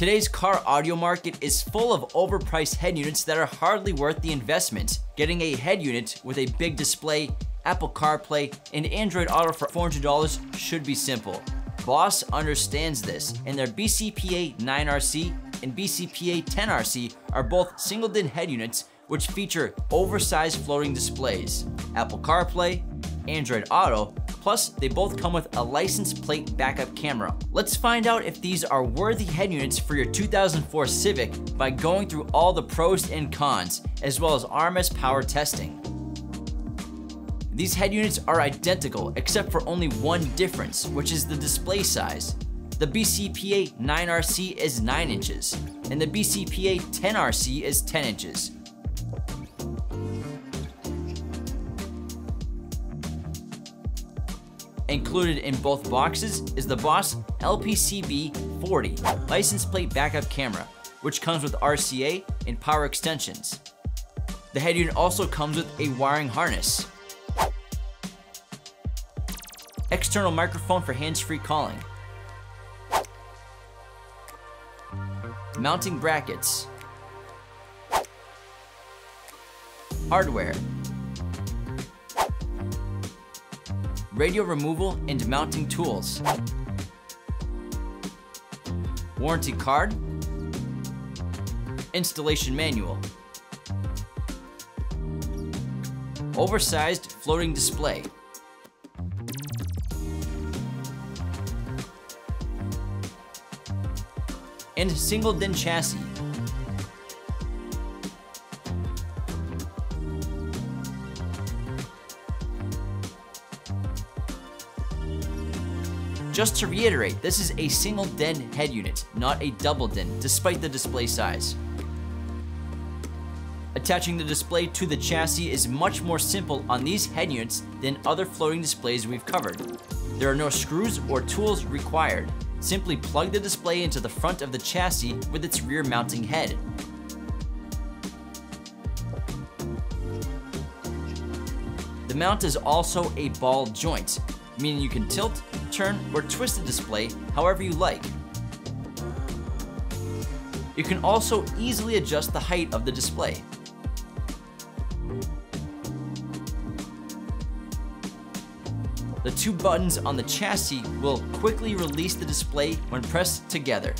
Today's car audio market is full of overpriced head units that are hardly worth the investment. Getting a head unit with a big display, Apple CarPlay, and Android Auto for $400 should be simple. Boss understands this, and their BCPA9RC and BCPA10RC are both single-din head units which feature oversized floating displays, Apple CarPlay, Android Auto, plus they both come with a license plate backup camera. Let's find out if these are worthy head units for your 2004 Civic by going through all the pros and cons, as well as RMS power testing. These head units are identical except for only one difference, which is the display size. The BCPA9RC is 9 inches, and the BCPA10RC is 10 inches. Included in both boxes is the Boss LPCB40 license plate backup camera, which comes with RCA and power extensions. The head unit also comes with a wiring harness, external microphone for hands-free calling, mounting brackets, hardware, radio removal and mounting tools, warranty card, installation manual, oversized floating display, and single-din chassis. Just to reiterate, this is a single-din head unit, not a double-din, despite the display size. Attaching the display to the chassis is much more simple on these head units than other floating displays we've covered. There are no screws or tools required. Simply plug the display into the front of the chassis with its rear mounting head. The mount is also a ball joint, meaning you can tilt, turn, or twist the display however you like. You can also easily adjust the height of the display. The two buttons on the chassis will quickly release the display when pressed together.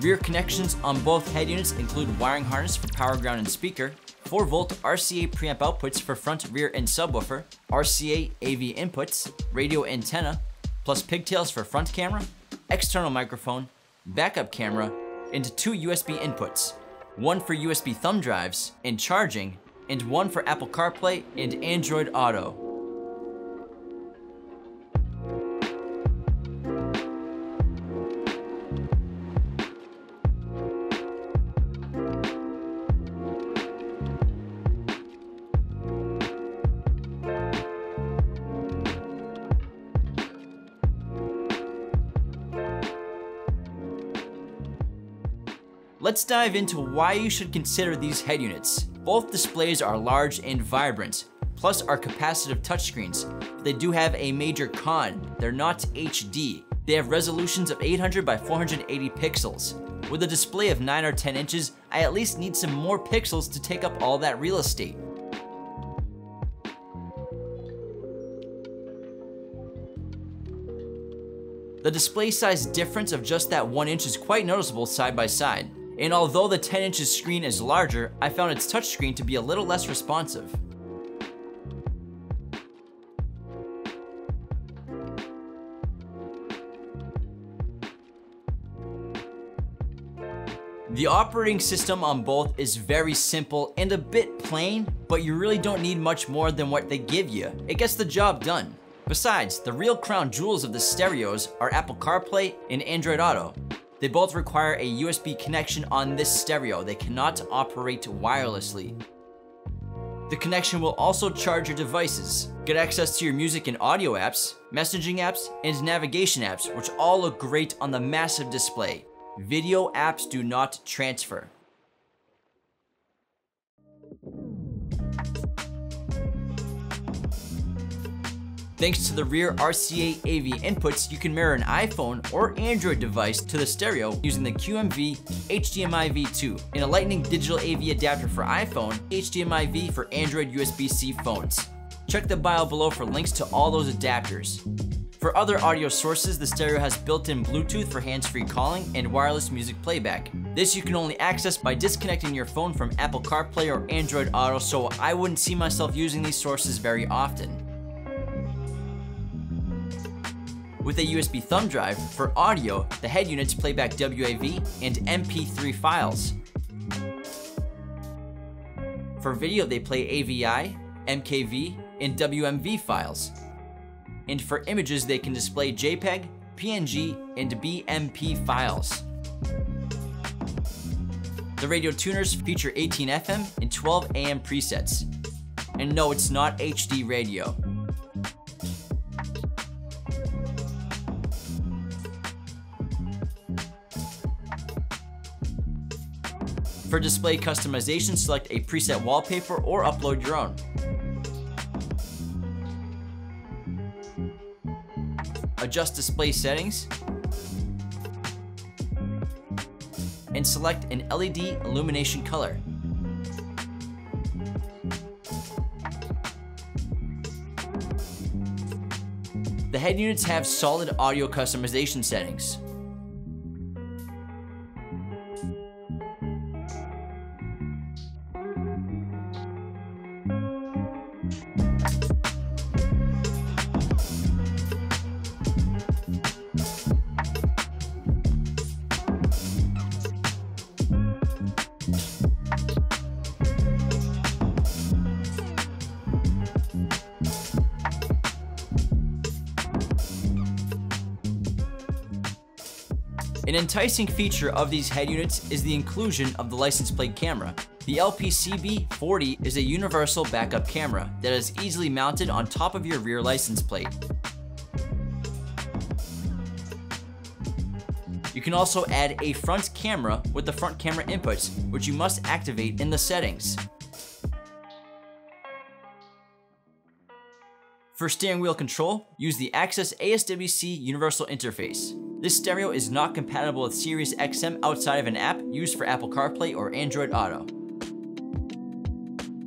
Rear connections on both head units include wiring harness for power, ground, and speaker, 4-volt RCA preamp outputs for front, rear, and subwoofer, RCA AV inputs, radio antenna, plus pigtails for front camera, external microphone, backup camera, and 2 USB inputs, one for USB thumb drives and charging, and one for Apple CarPlay and Android Auto. Let's dive into why you should consider these head units. Both displays are large and vibrant, plus are capacitive touchscreens. They do have a major con: they're not HD. They have resolutions of 800 by 480 pixels. With a display of 9 or 10 inches, I at least need some more pixels to take up all that real estate. The display size difference of just that 1 inch is quite noticeable side by side. And although the 10 inches screen is larger, I found its touchscreen to be a little less responsive. The operating system on both is very simple and a bit plain, but you really don't need much more than what they give you. It gets the job done. Besides, the real crown jewels of the stereos are Apple CarPlay and Android Auto. They both require a USB connection on this stereo. They cannot operate wirelessly. The connection will also charge your devices. Get access to your music and audio apps, messaging apps, and navigation apps, which all look great on the massive display. Video apps do not transfer. Thanks to the rear RCA AV inputs, you can mirror an iPhone or Android device to the stereo using the QMV HDMIV-2 and a Lightning digital AV adapter for iPhone, HDMIV for Android USB-C phones. Check the bio below for links to all those adapters. For other audio sources, the stereo has built-in Bluetooth for hands-free calling and wireless music playback. This you can only access by disconnecting your phone from Apple CarPlay or Android Auto, so I wouldn't see myself using these sources very often. With a USB thumb drive, for audio, the head units play back WAV and MP3 files. For video, they play AVI, MKV, and WMV files. And for images, they can display JPEG, PNG, and BMP files. The radio tuners feature 18 FM and 12 AM presets. And no, it's not HD radio. For display customization, select a preset wallpaper or upload your own. Adjust display settings, and select an LED illumination color. The head units have solid audio customization settings. An enticing feature of these head units is the inclusion of the license plate camera. The LPCB40 is a universal backup camera that is easily mounted on top of your rear license plate. You can also add a front camera with the front camera inputs, which you must activate in the settings. For steering wheel control, use the Axxess ASWC universal interface. This stereo is not compatible with Sirius XM outside of an app used for Apple CarPlay or Android Auto.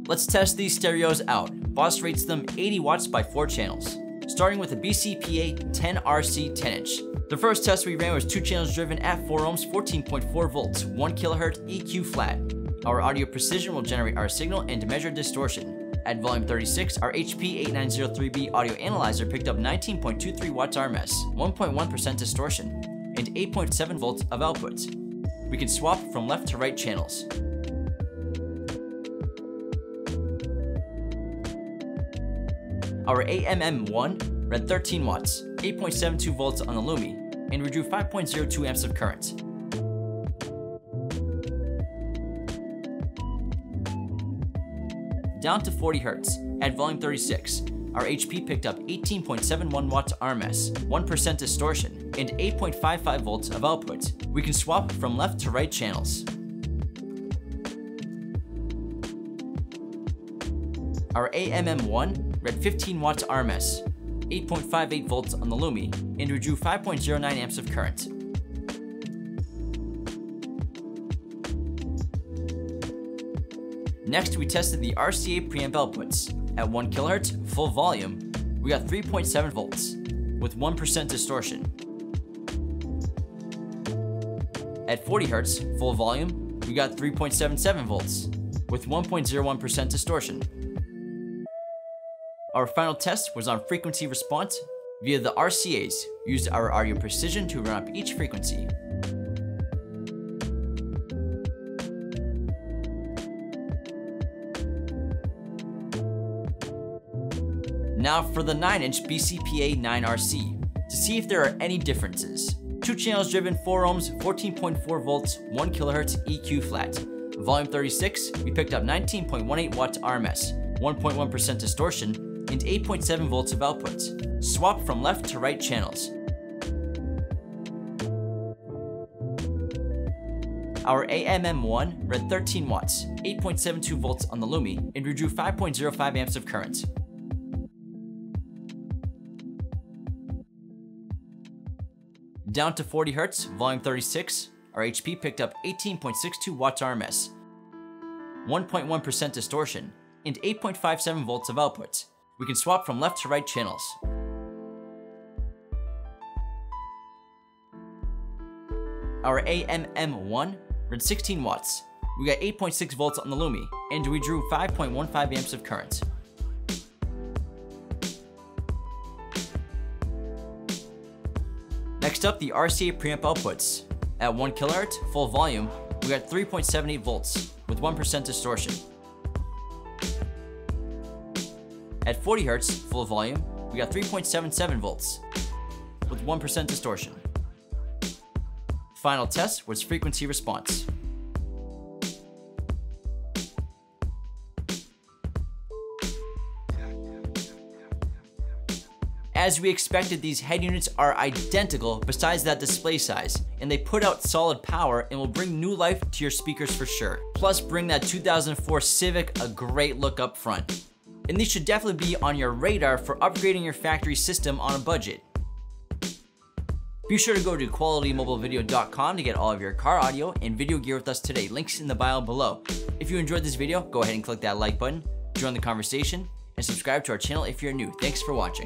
Let's test these stereos out. Boss rates them 80 watts by 4 channels, starting with a BCPA10RC 10-inch. The first test we ran was 2 channels driven at 4 ohms, 14.4 volts, 1 kHz EQ flat. Our audio precision will generate our signal and measure distortion. At volume 36, our HP8903B audio analyzer picked up 19.23 watts RMS, 1.1% distortion, and 8.7 volts of output. We can swap from left to right channels. Our AMM1 read 13 watts, 8.72 volts on the Lumi, and we drew 5.02 amps of current. Down to 40 Hz. At volume 36, our HP picked up 18.71 watts RMS, 1% distortion, and 8.55 volts of output. We can swap from left to right channels. Our AMM1 read 15 watts RMS, 8.58 volts on the Lumi, and we drew 5.09 amps of current. Next, we tested the RCA preamp outputs. At 1 kHz, full volume, we got 3.7 volts, with 1% distortion. At 40 Hz, full volume, we got 3.77 volts, with 1.01% distortion. Our final test was on frequency response via the RCAs. We used our audio precision to run up each frequency. Now for the 9-inch BCPA9RC, to see if there are any differences. 2 channels driven, 4 ohms, 14.4 volts, 1 kHz EQ flat. Volume 36, we picked up 19.18 watts RMS, 1.1% distortion, and 8.7 volts of output. Swap from left to right channels. Our AMM1 read 13 watts, 8.72 volts on the Lumi, and we drew 5.05 amps of current. Down to 40 Hz, volume 36, our HP picked up 18.62 watts RMS, 1.1% distortion, and 8.57 volts of output. We can swap from left to right channels. Our AMM1 read 16 watts. We got 8.6 volts on the Lumi, and we drew 5.15 amps of current. Next up, the RCA preamp outputs. At 1 kHz, full volume, we got 3.78 volts with 1% distortion. At 40 Hz, full volume, we got 3.77 volts with 1% distortion. Final test was frequency response. As we expected, these head units are identical besides that display size, and they put out solid power and will bring new life to your speakers for sure. Plus, bring that 2004 Civic a great look up front. And these should definitely be on your radar for upgrading your factory system on a budget. Be sure to go to qualitymobilevideo.com to get all of your car audio and video gear with us today. Links in the bio below. If you enjoyed this video, go ahead and click that like button, join the conversation, and subscribe to our channel if you're new. Thanks for watching.